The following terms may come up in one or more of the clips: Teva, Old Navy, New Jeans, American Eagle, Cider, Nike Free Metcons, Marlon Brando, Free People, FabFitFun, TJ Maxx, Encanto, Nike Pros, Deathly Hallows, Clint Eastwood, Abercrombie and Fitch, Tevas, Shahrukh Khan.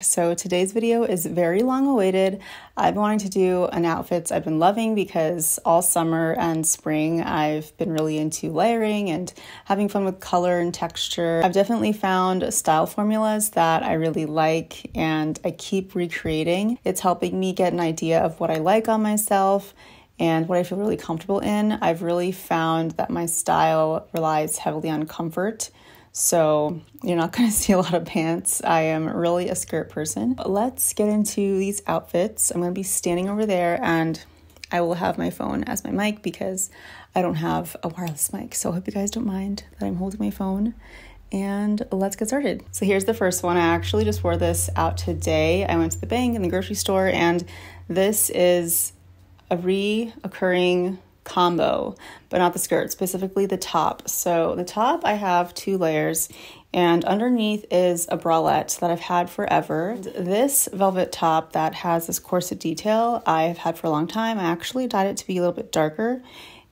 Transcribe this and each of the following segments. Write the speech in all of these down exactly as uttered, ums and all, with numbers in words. So today's video is very long awaited. I've been wanting to do an outfits I've been loving because all summer and spring I've been really into layering and having fun with color and texture. I've definitely found style formulas that I really like and I keep recreating. It's helping me get an idea of what I like on myself and what I feel really comfortable in. I've really found that my style relies heavily on comfort. So you're not going to see a lot of pants. I am really a skirt person. But let's get into these outfits. I'm going to be standing over there and I will have my phone as my mic because I don't have a wireless mic. So I hope you guys don't mind that I'm holding my phone. And let's get started. So here's the first one. I actually just wore this out today. I went to the bank and the grocery store, and this is a reoccurring combo, but not the skirt, specifically the top. So the top, I have two layers, and underneath is a bralette that I've had forever. This velvet top that has this corset detail I've had for a long time. I actually dyed it to be a little bit darker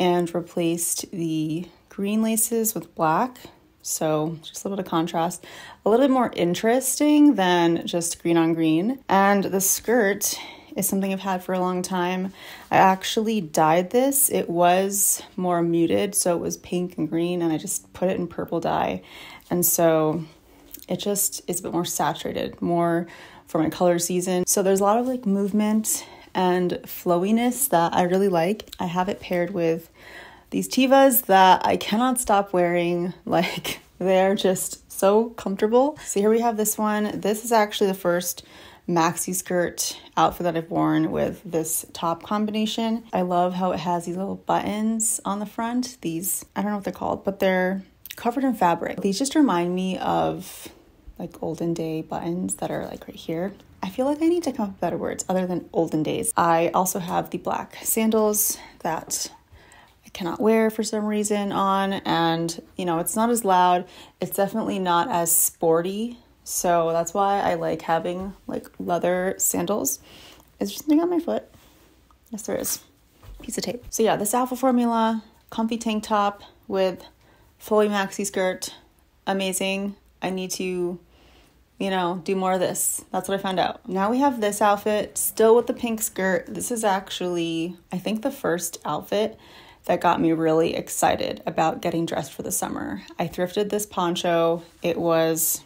and replaced the green laces with black. So just a little bit of contrast, a little bit more interesting than just green on green. And the skirt is something I've had for a long time. I actually dyed this. It was more muted, so it was pink and green, and I just put it in purple dye. And so it just is a bit more saturated, more for my color season. So there's a lot of like movement and flowiness that I really like. I have it paired with these Tevas that I cannot stop wearing. Like, they're just so comfortable. So here we have this one. This is actually the first maxi skirt outfit that I've worn with this top combination. I love how it has these little buttons on the front. These, I don't know what they're called, but they're covered in fabric. These just remind me of like olden day buttons that are like right here. I feel like I need to come up with better words other than olden days. I also have the black sandals that I cannot wear for some reason on, and you know, it's not as loud. It's definitely not as sporty. So that's why I like having like leather sandals. Is there something on my foot? Yes, there is. Piece of tape. So yeah, this alpha formula, comfy tank top with flowy maxi skirt. Amazing. I need to, you know, do more of this. That's what I found out. Now we have this outfit, still with the pink skirt. This is actually, I think, the first outfit that got me really excited about getting dressed for the summer. I thrifted this poncho. It was,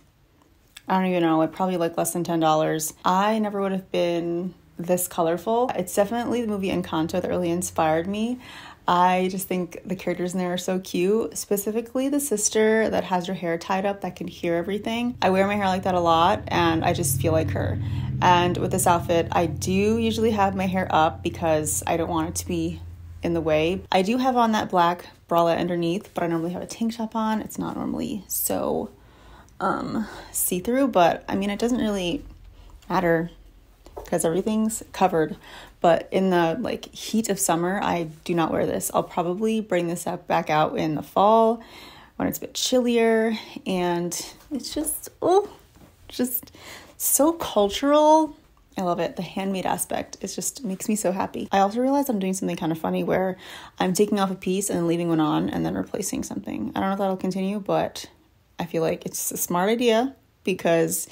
I don't even know, it probably like less than ten dollars. I never would have been this colorful. It's definitely the movie Encanto that really inspired me. I just think the characters in there are so cute, specifically the sister that has her hair tied up that can hear everything. I wear my hair like that a lot and I just feel like her. And with this outfit, I do usually have my hair up because I don't want it to be in the way. I do have on that black bralette underneath, but I normally have a tank top on. It's not normally so um see-through, but I mean, it doesn't really matter because everything's covered. But in the like heat of summer, I do not wear this. I'll probably bring this up back out in the fall when it's a bit chillier, and it's just, oh, just so cultural. I love it. The handmade aspect, it just makes me so happy. I also realized I'm doing something kind of funny where I'm taking off a piece and leaving one on and then replacing something. I don't know if that'll continue, but I feel like it's a smart idea because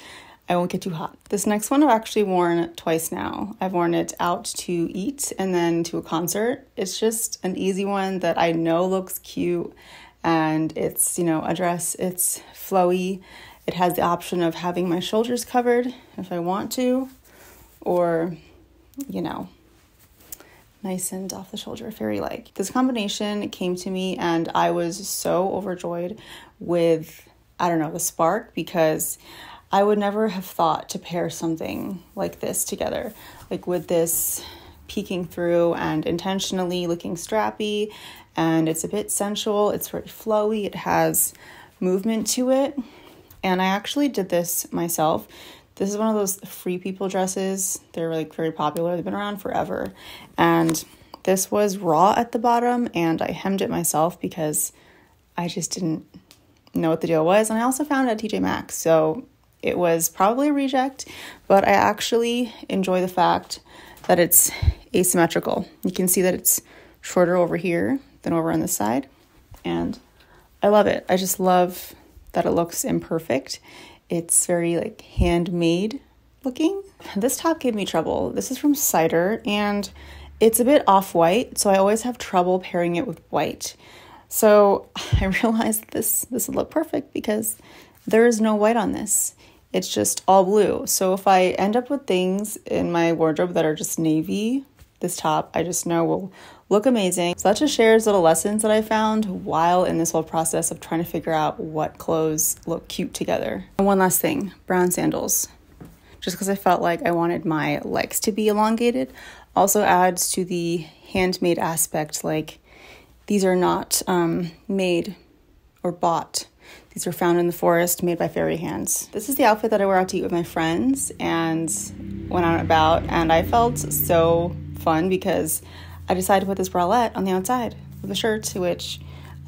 I won't get too hot. This next one I've actually worn twice now. I've worn it out to eat and then to a concert. It's just an easy one that I know looks cute, and it's, you know, a dress. It's flowy. It has the option of having my shoulders covered if I want to, or, you know, nice and off the shoulder, fairy-like. This combination came to me and I was so overjoyed with, I don't know, the spark, because I would never have thought to pair something like this together. Like with this peeking through and intentionally looking strappy, and it's a bit sensual, it's very flowy, it has movement to it. And I actually did this myself. This is one of those Free People dresses. They're like very popular. They've been around forever. And this was raw at the bottom, and I hemmed it myself because I just didn't know what the deal was. And I also found it at T J Maxx. So it was probably a reject, but I actually enjoy the fact that it's asymmetrical. You can see that it's shorter over here than over on this side. And I love it. I just love that it looks imperfect. It's very like handmade, looking. This top gave me trouble. This is from Cider, and it's a bit off-white, so I always have trouble pairing it with white. So I realized this, this would look perfect because there is no white on this. It's just all blue. So if I end up with things in my wardrobe that are just navy, this top I just know will look amazing. So that just shares little lessons that I found while in this whole process of trying to figure out what clothes look cute together. And one last thing, brown sandals. Just because I felt like I wanted my legs to be elongated, also adds to the handmade aspect. Like, these are not um, made or bought. These are found in the forest, made by fairy hands. This is the outfit that I wore out to eat with my friends and went out and about, and I felt so fun because I decided to put this bralette on the outside of the shirt, which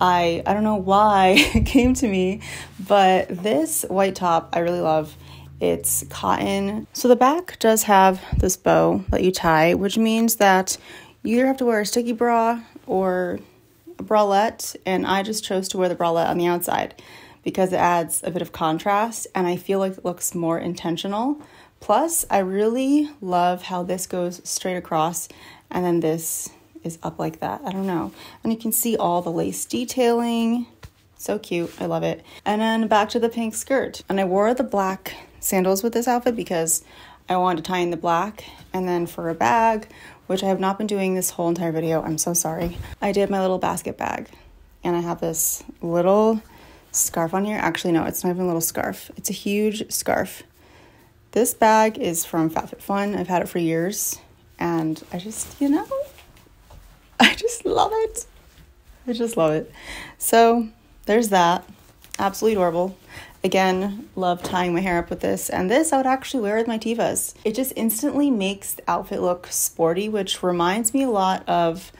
I, I don't know why came to me, but this white top I really love. It's cotton. So the back does have this bow that you tie, which means that you either have to wear a sticky bra or a bralette, and I just chose to wear the bralette on the outside because it adds a bit of contrast and I feel like it looks more intentional. Plus, I really love how this goes straight across and then this is up like that. I don't know. And you can see all the lace detailing. So cute. I love it. And then back to the pink skirt. And I wore the black sandals with this outfit because I wanted to tie in the black. And then for a bag, which I have not been doing this whole entire video, I'm so sorry, I did my little basket bag. And I have this little scarf on here. Actually, no, it's not even a little scarf. It's a huge scarf. This bag is from FabFitFun. I've had it for years. And I just, you know, I just love it. I just love it. So there's that. Absolutely adorable. Again, love tying my hair up with this. And this I would actually wear with my Tevas. It just instantly makes the outfit look sporty, which reminds me a lot of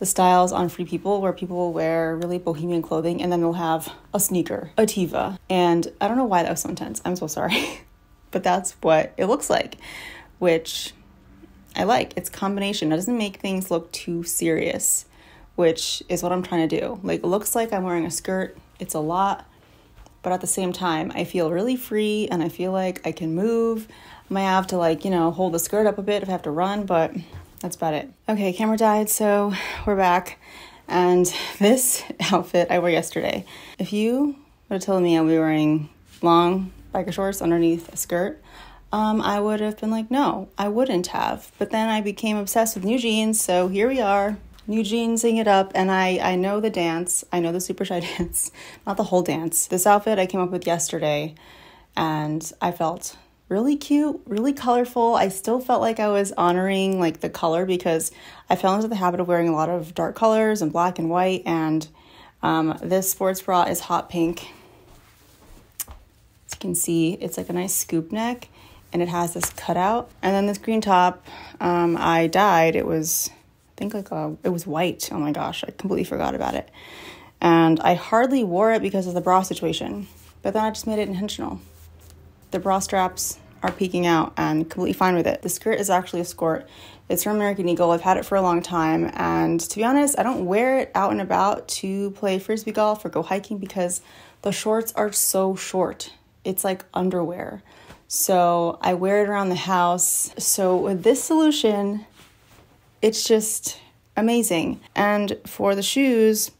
the styles on Free People where people will wear really bohemian clothing and then they'll have a sneaker, a Teva. And I don't know why that was so intense. I'm so sorry. But that's what it looks like, which I like. It's combination. It doesn't make things look too serious, which is what I'm trying to do. Like, it looks like I'm wearing a skirt. It's a lot. But at the same time, I feel really free and I feel like I can move. I might have to, like, you know, hold the skirt up a bit if I have to run, but that's about it. Okay, camera died, so we're back. And this outfit I wore yesterday. If you would have told me I would be wearing long biker shorts underneath a skirt, um, I would have been like, no, I wouldn't have. But then I became obsessed with New Jeans, so here we are. New Jeansing it up, and I, I know the dance. I know the super shy dance, not the whole dance. This outfit I came up with yesterday, and I felt really cute, really colorful. I still felt like I was honoring, like, the color because I fell into the habit of wearing a lot of dark colors and black and white, and um, this sports bra is hot pink. As you can see, it's like a nice scoop neck, and it has this cutout. And then this green top, um, I dyed. It was... I think like a, it was white. Oh my gosh, I completely forgot about it. And I hardly wore it because of the bra situation, but then I just made it intentional. The bra straps are peeking out and completely fine with it. The skirt is actually a skirt. It's from American Eagle. I've had it for a long time. And to be honest, I don't wear it out and about to play Frisbee golf or go hiking because the shorts are so short. It's like underwear. So I wear it around the house. So with this solution, it's just amazing. And for the shoes,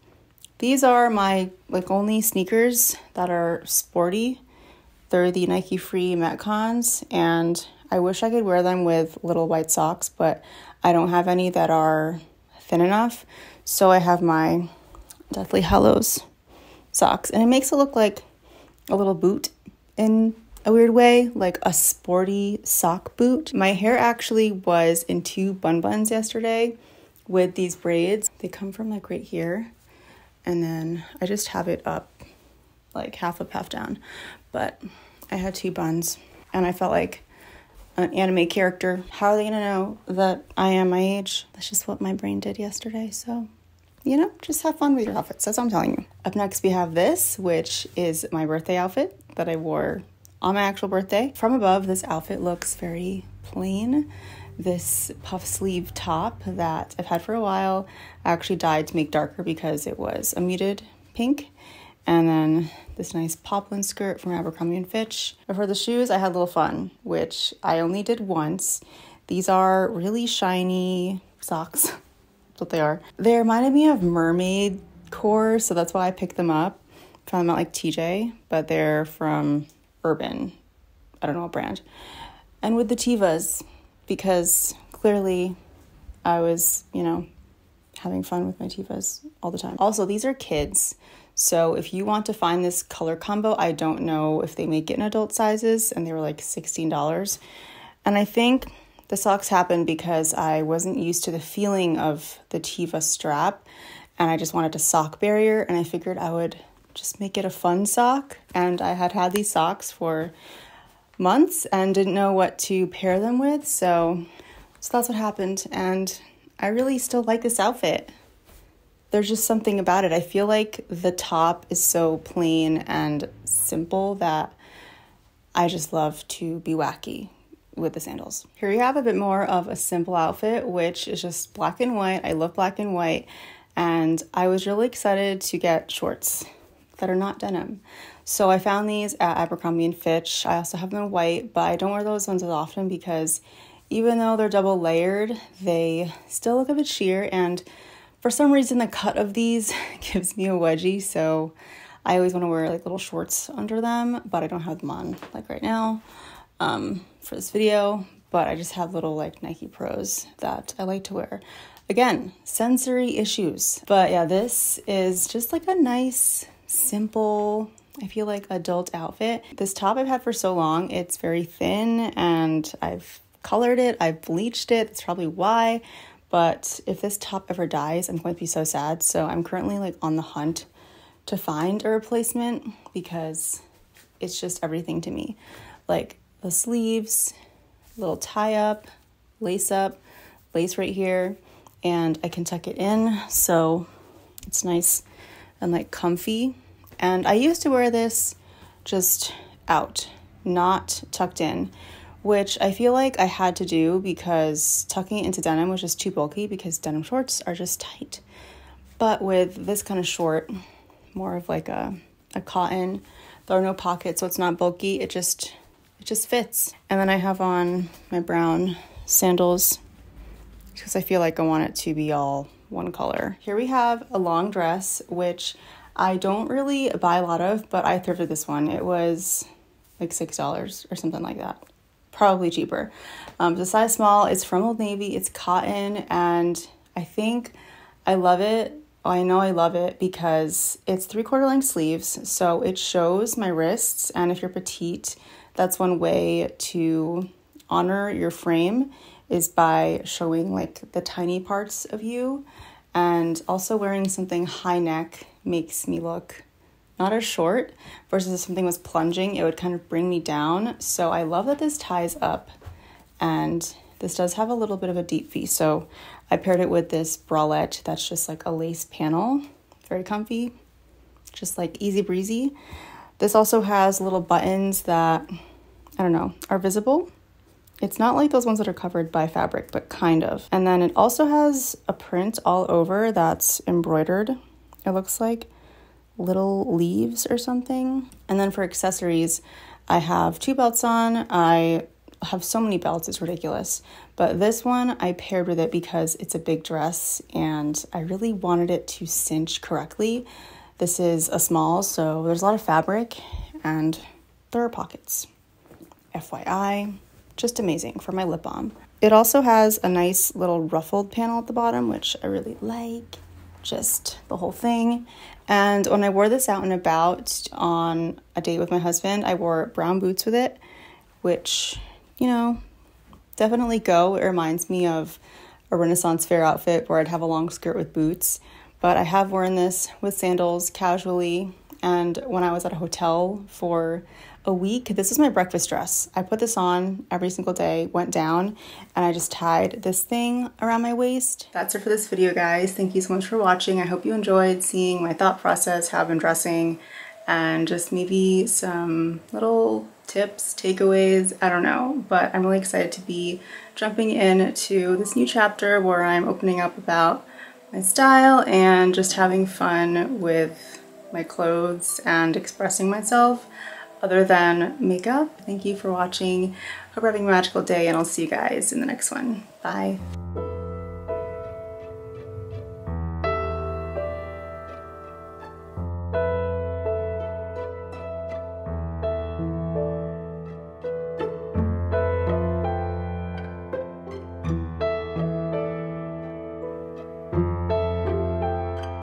these are my, like, only sneakers that are sporty. They're the Nike Free Metcons, and I wish I could wear them with little white socks, but I don't have any that are thin enough. So I have my Deathly Hallows socks, and it makes it look like a little boot in a weird way, like a sporty sock boot. My hair actually was in two bun buns yesterday with these braids. They come from, like, right here, and then I just have it up, like, half up, half down. But I had two buns and I felt like an anime character. How are they gonna know that I am my age? That's just what my brain did yesterday. So, you know, just have fun with your outfits. That's what I'm telling you. Up next we have this, which is my birthday outfit that I wore on my actual birthday. From above, this outfit looks very plain. This puff sleeve top that I've had for a while, I actually dyed to make darker because it was a muted pink. And then this nice poplin skirt from Abercrombie and Fitch. But for the shoes, I had a little fun, which I only did once. These are really shiny socks. That's what they are. They reminded me of mermaid core, so that's why I picked them up. Found them at like T J, but they're from Urban. I don't know what brand. And with the Tevas, because clearly I was, you know, having fun with my Tevas all the time. Also, these are kids. So if you want to find this color combo, I don't know if they make it in adult sizes, and they were like sixteen dollars. And I think the socks happened because I wasn't used to the feeling of the Teva strap, and I just wanted a sock barrier, and I figured I would just make it a fun sock. And I had had these socks for months and didn't know what to pair them with, so, so that's what happened. And I really still like this outfit. There's just something about it. I feel like the top is so plain and simple that I just love to be wacky with the sandals. Here we have a bit more of a simple outfit, which is just black and white. I love black and white, and I was really excited to get shorts that are not denim. So I found these at Abercrombie and Fitch. I also have them in white, but I don't wear those ones as often because even though they're double layered, they still look a bit sheer, and for some reason the cut of these gives me a wedgie, so I always want to wear like little shorts under them, but I don't have them on like right now um, for this video, but I just have little like Nike Pros that I like to wear. Again, sensory issues. But yeah, this is just like a nice, simple, I feel like adult outfit. This top I've had for so long, it's very thin, and I've colored it, I've bleached it, that's probably why. But if this top ever dies, I'm going to be so sad. So I'm currently like on the hunt to find a replacement because it's just everything to me. Like the sleeves, little tie up, lace up, lace right here, and I can tuck it in. So it's nice and like comfy. And I used to wear this just out, not tucked in, which I feel like I had to do because tucking it into denim was just too bulky because denim shorts are just tight. But with this kind of short, more of like a, a cotton, there are no pockets, so it's not bulky, it just, it just fits. And then I have on my brown sandals because I feel like I want it to be all one color. Here we have a long dress, which I don't really buy a lot of, but I thrifted this one. It was like six dollars or something like that. Probably cheaper. Um, the size small, it's from Old Navy, it's cotton, and I think I love it. I know I love it because it's three quarter length sleeves, so it shows my wrists, and if you're petite, that's one way to honor your frame is by showing like the tiny parts of you. And also wearing something high neck makes me look not as short, versus if something was plunging, it would kind of bring me down. So I love that this ties up, and this does have a little bit of a deep V. So I paired it with this bralette that's just like a lace panel, very comfy, just like easy breezy. This also has little buttons that, I don't know, are visible. It's not like those ones that are covered by fabric, but kind of. And then it also has a print all over that's embroidered, it looks like. Little leaves or something. And then for accessories, I have two belts on. I have so many belts, it's ridiculous. But this one I paired with it because it's a big dress and I really wanted it to cinch correctly. This is a small, so there's a lot of fabric and there are pockets. F Y I, just amazing for my lip balm. It also has a nice little ruffled panel at the bottom, which I really like. Just the whole thing. And when I wore this out and about on a date with my husband, I wore brown boots with it, which, you know, definitely go. It reminds me of a Renaissance fair outfit where I'd have a long skirt with boots, but I have worn this with sandals casually. And when I was at a hotel for a week, this is my breakfast dress. I put this on every single day, went down, and I just tied this thing around my waist. That's it for this video, guys. Thank you so much for watching. I hope you enjoyed seeing my thought process, how I've been dressing, and just maybe some little tips, takeaways, I don't know. But I'm really excited to be jumping into this new chapter where I'm opening up about my style and just having fun with my clothes and expressing myself other than makeup. Thank you for watching. Hope you're having a magical day, and I'll see you guys in the next one. Bye.